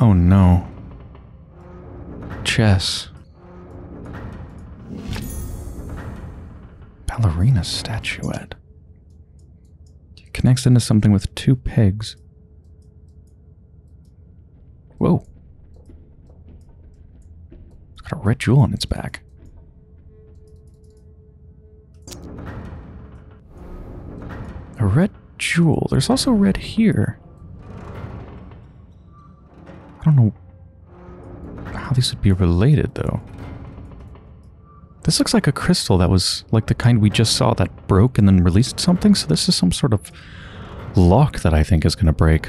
Oh no. Chess. Ballerina statuette. It connects into something with two pigs. Whoa. It's got a red jewel on its back. A red jewel. There's also red here. I don't know how these would be related, though. This looks like a crystal that was like the kind we just saw that broke and then released something. So this is some sort of lock that I think is going to break.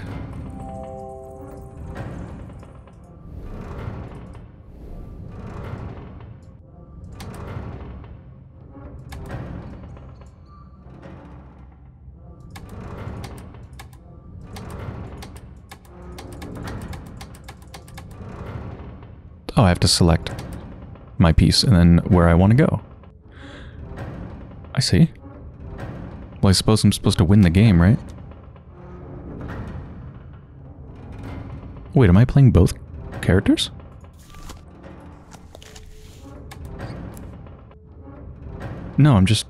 Oh, I have to select my piece and then where I want to go. I see. Well, I suppose I'm supposed to win the game, right? Wait, am I playing both characters? No, I'm just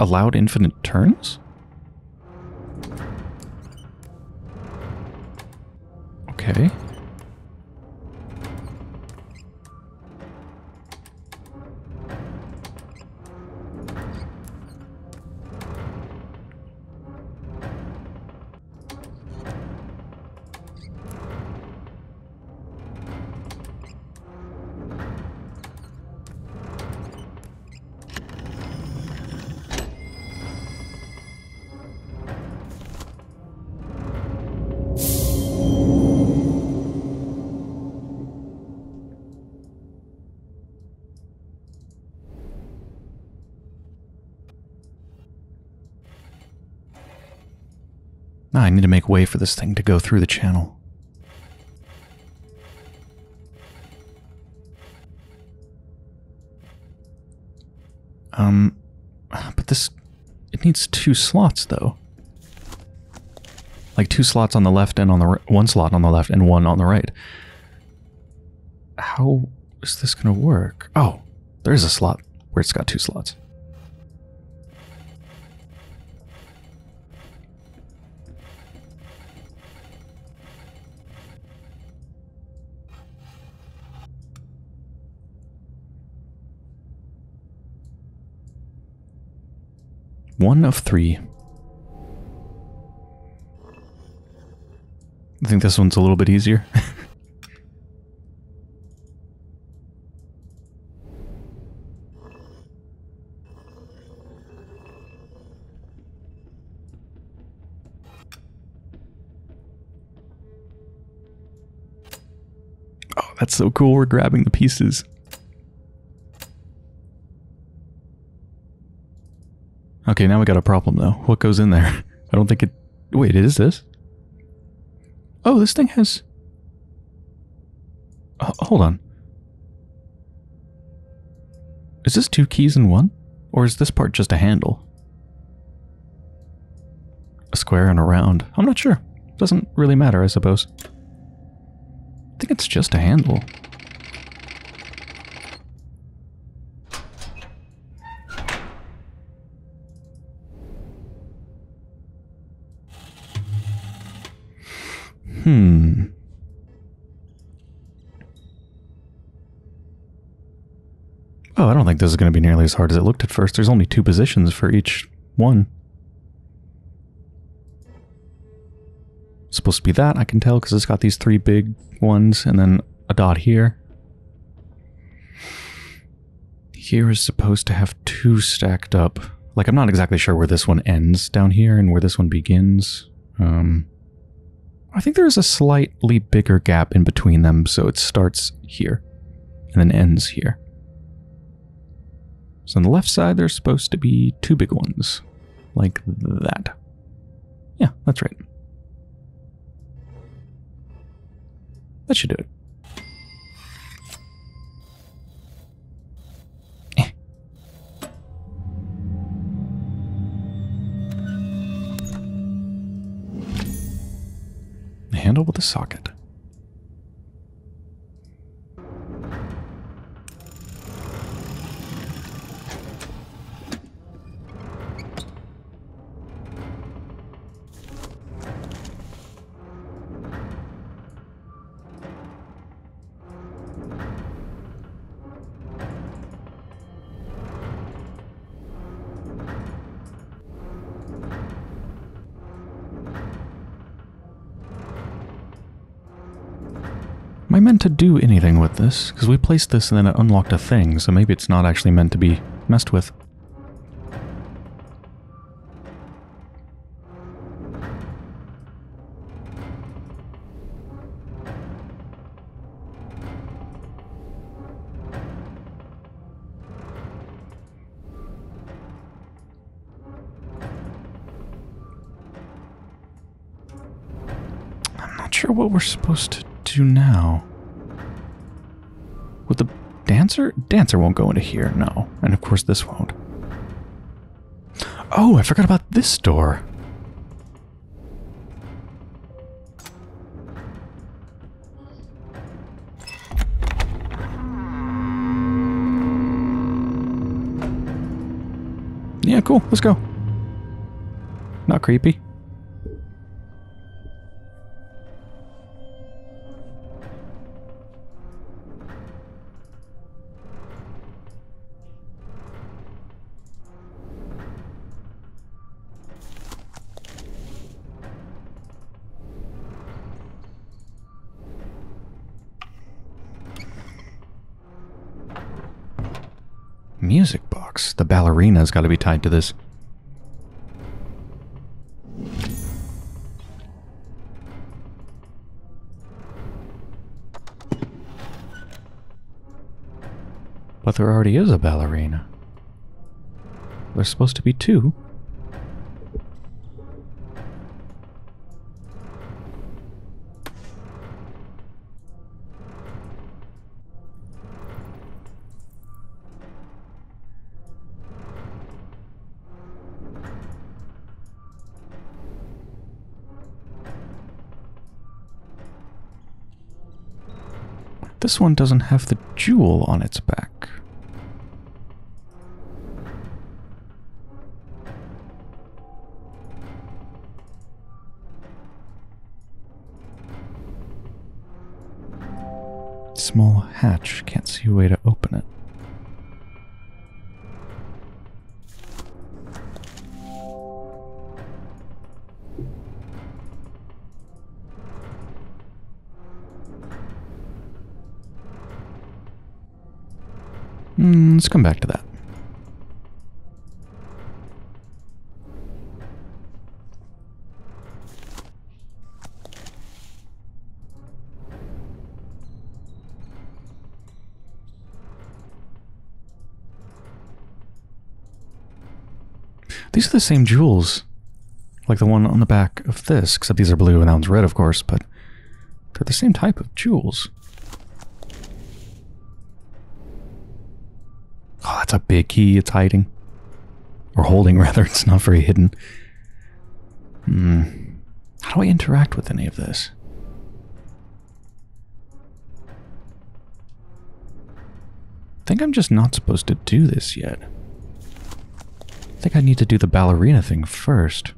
allowed infinite turns? Okay. I need to make way for this thing to go through the channel. But this... It needs two slots, though. Like, two slots on the left and on the right. One slot on the left and one on the right. How is this gonna work? Oh, there's a slot where it's got two slots. One of three. I think this one's a little bit easier. Oh, that's so cool. We're grabbing the pieces. Okay, now we got a problem, though. What goes in there? I don't think it... Wait, it is this? Oh, this thing has... hold on. Is this two keys in one? Or is this part just a handle? A square and a round. I'm not sure. Doesn't really matter, I suppose. I think it's just a handle. Hmm. Oh, I don't think this is going to be nearly as hard as it looked at first. There's only two positions for each one. It's supposed to be that, I can tell, because it's got these three big ones, and then a dot here. Here is supposed to have two stacked up. Like, I'm not exactly sure where this one ends down here and where this one begins. I think there is a slightly bigger gap in between them, so it starts here and then ends here. So on the left side, there's supposed to be two big ones, like that. Yeah, that's right. That should do it. Handle with a socket. meant to do anything with this? Because we placed this and then it unlocked a thing, so maybe it's not actually meant to be messed with. Sure what we're supposed to do now. With the dancer? Dancer won't go into here, no. And of course this won't. Oh, I forgot about this door. Yeah, cool. Let's go. Not creepy. Music box. The ballerina's got to be tied to this. But there already is a ballerina. There's supposed to be two. This one doesn't have the jewel on its back. Small hatch, can't see a way to open it. Let's come back to that. These are the same jewels, like the one on the back of this, except these are blue and that one's red, of course, but they're the same type of jewels. Oh, that's a big key it's hiding. Or holding, rather. It's not very hidden. How do I interact with any of this? I think I'm just not supposed to do this yet. I think I need to do the ballerina thing first.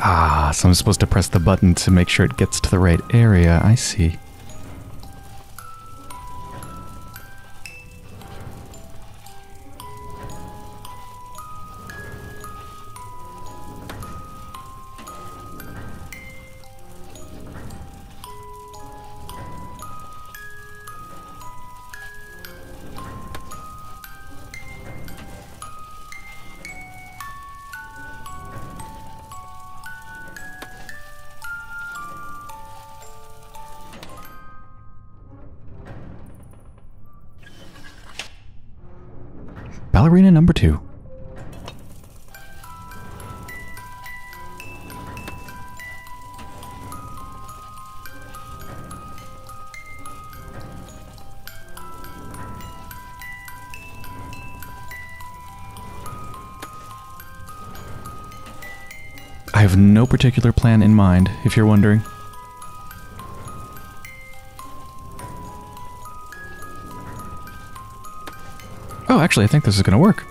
Ah, so I'm supposed to press the button to make sure it gets to the right area. I see. Ballerina number two. I have no particular plan in mind, if you're wondering. Oh, actually, I think this is gonna work.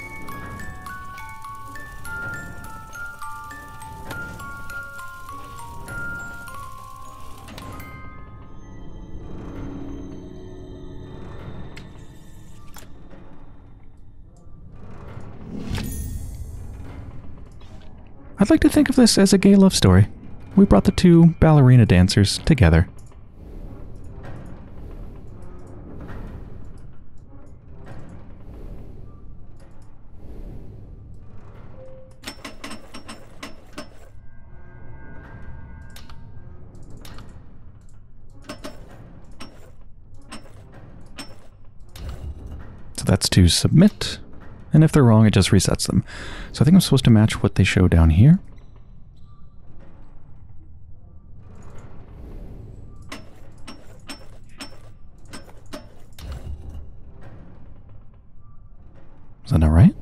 I'd like to think of this as a gay love story. We brought the two ballerina dancers together. So that's to submit. And if they're wrong, it just resets them. So I think I'm supposed to match what they show down here. Is that not right?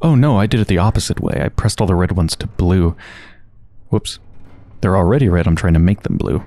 Oh no, I did it the opposite way. I pressed all the red ones to blue. Whoops. They're already red. I'm trying to make them blue.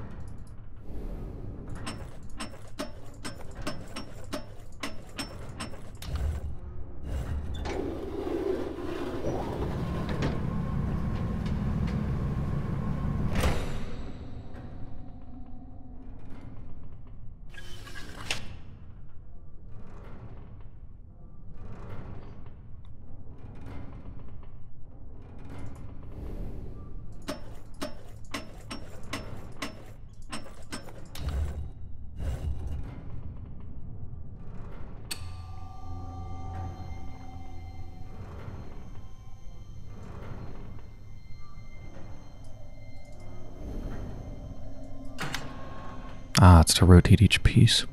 Ah, it's to rotate each piece.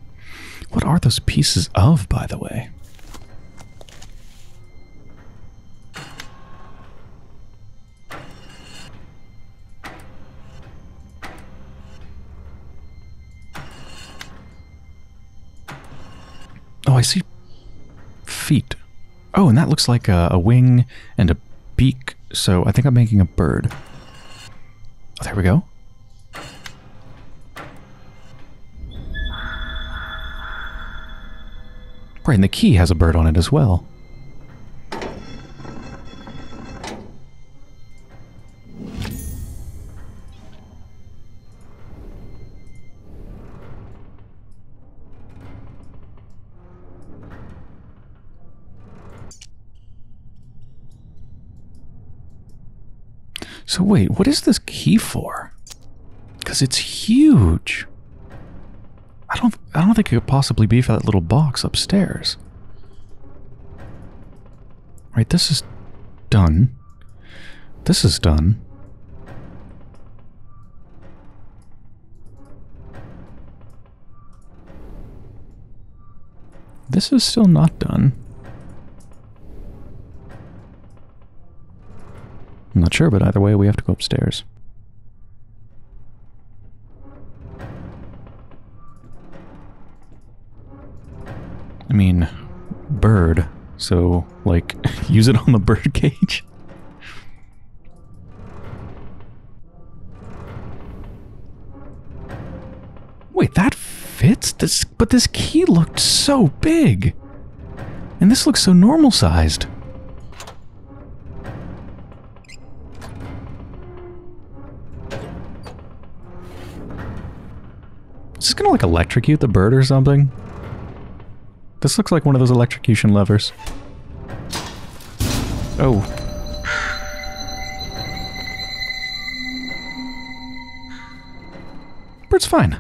What are those pieces of, by the way? Oh, I see feet. Oh, and that looks like a wing and a beak, so I think I'm making a bird. Oh, there we go. Right, and the key has a bird on it as well. So wait, what is this key for? Because it's huge. I don't think it could possibly be for that little box upstairs. Right, this is done. This is done. This is still not done. I'm not sure, but either way, we have to go upstairs. I mean, bird, so, like, use it on the bird cage? Wait, that fits? But this key looked so big! And this looks so normal-sized. Is this gonna, like, electrocute the bird or something? This looks like one of those electrocution levers. Oh. Bird's fine.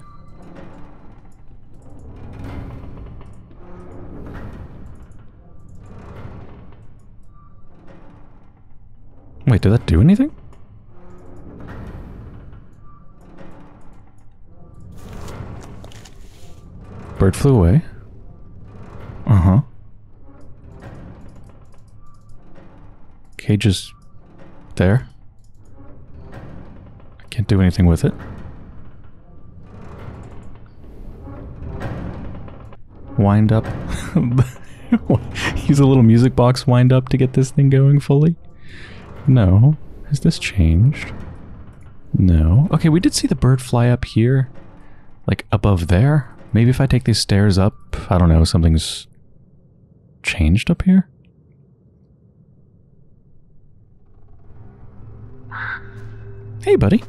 Wait, did that do anything? Bird flew away. Uh-huh. Cage is there. I can't do anything with it. Wind up. Use a little music box wind up to get this thing going fully? No. Has this changed? No. Okay, we did see the bird fly up here. Like, above there. Maybe if I take these stairs up, I don't know, something's changed up here? Hey, buddy.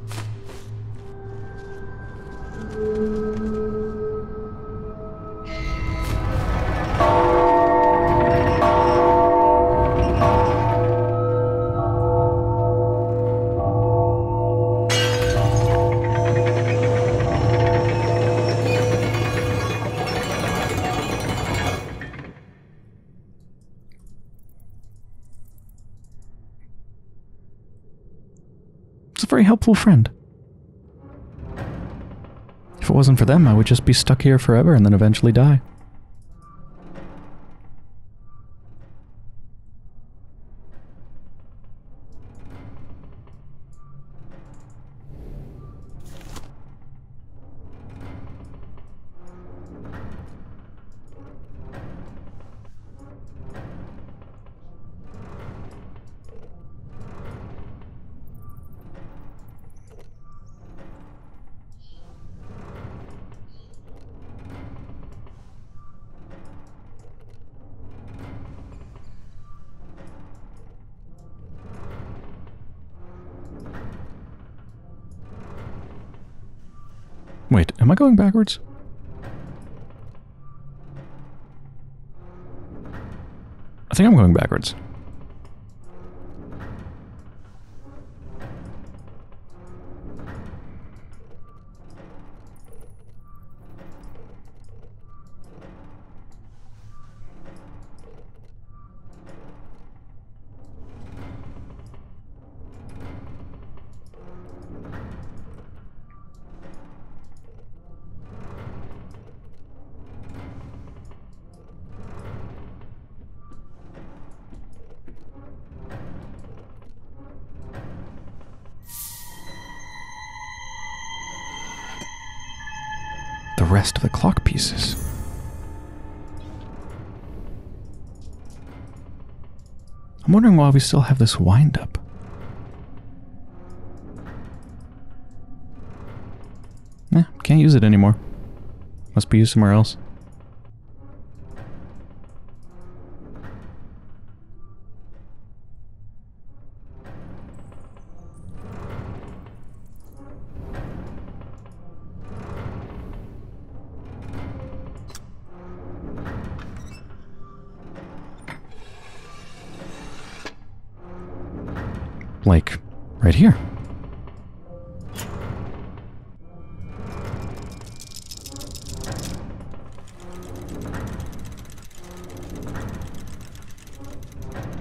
Very helpful friend. If it wasn't for them, I would just be stuck here forever and then eventually die. Wait, am I going backwards? I think I'm going backwards. Rest of the clock pieces. I'm wondering why we still have this wind up. Eh, can't use it anymore. Must be used somewhere else. Like, right here.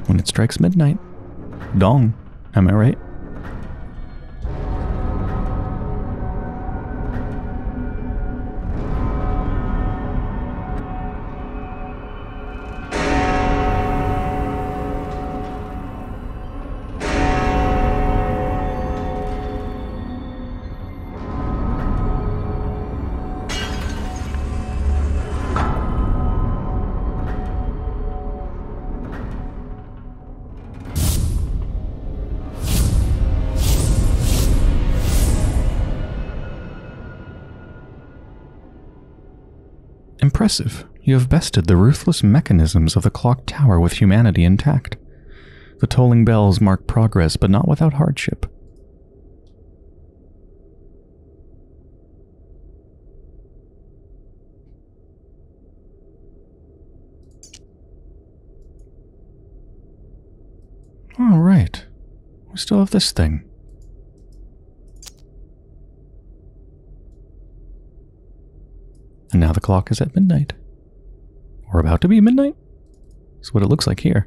When it strikes midnight, dong, am I right? Impressive. You have bested the ruthless mechanisms of the clock tower with humanity intact. The tolling bells mark progress, but not without hardship. All right. We still have this thing. And now the clock is at midnight. Or about to be midnight. That's what it looks like here.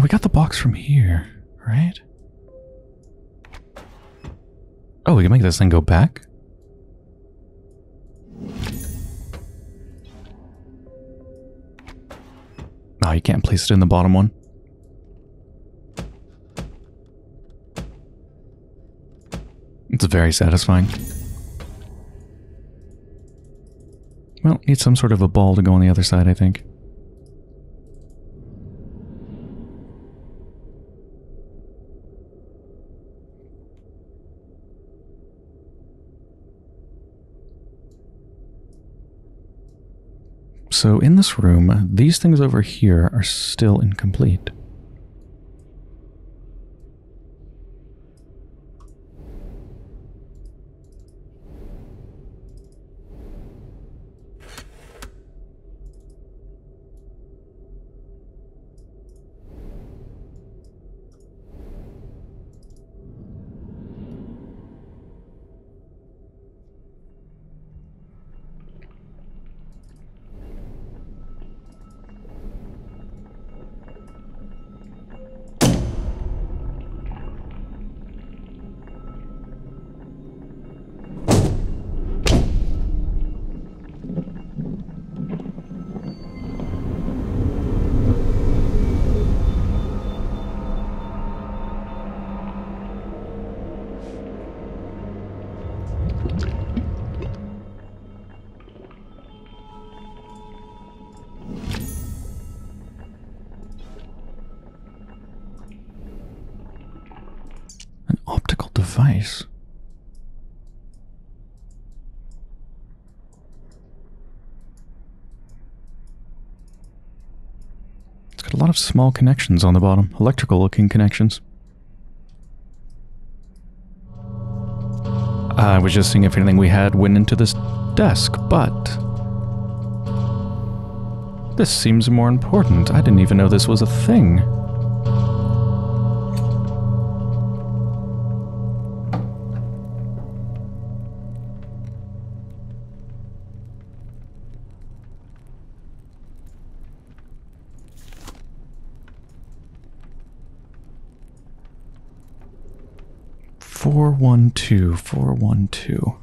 We got the box from here, right? Oh, we can make this thing go back? Oh, you can't place it in the bottom one. It's very satisfying. Well, need some sort of a ball to go on the other side, I think. So in this room, these things over here are still incomplete. Device. It's got a lot of small connections on the bottom, electrical looking connections. I was just seeing if anything we had went into this desk, but this seems more important. I didn't even know this was a thing. One, 2, 4, 1, 2.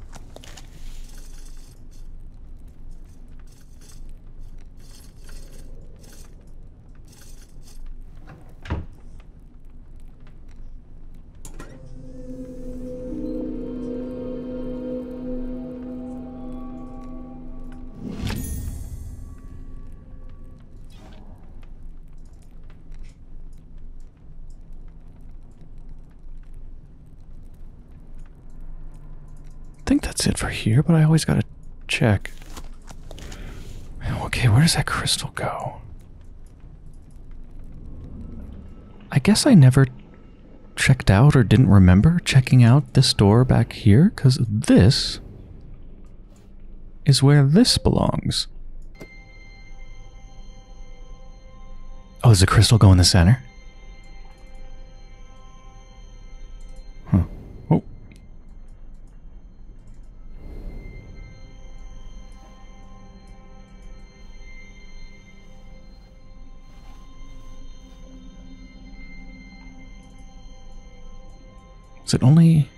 It for here, but I always gotta check. Okay, where does that crystal go? I guess I never checked out or didn't remember checking out this door back here, because this is where this belongs. Oh, does the crystal go in the center? Is it only...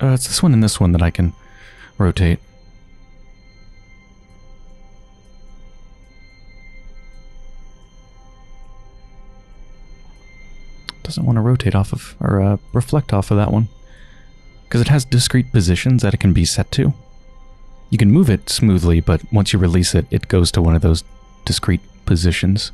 it's this one and this one that I can rotate. Doesn't want to rotate off of, or reflect off of that one. Because it has discrete positions that it can be set to. You can move it smoothly, but once you release it, it goes to one of those discrete positions.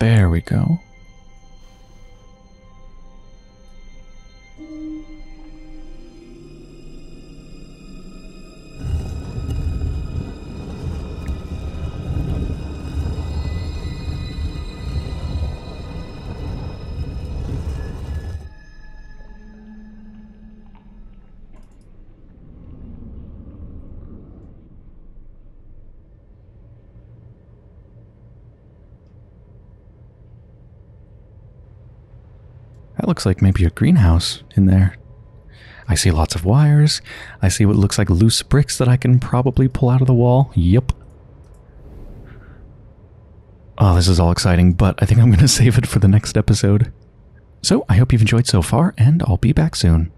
There we go. Looks like maybe a greenhouse in there. I see lots of wires. I see what looks like loose bricks that I can probably pull out of the wall. Yep. Oh, this is all exciting, but I think I'm going to save it for the next episode. So I hope you've enjoyed so far, and I'll be back soon.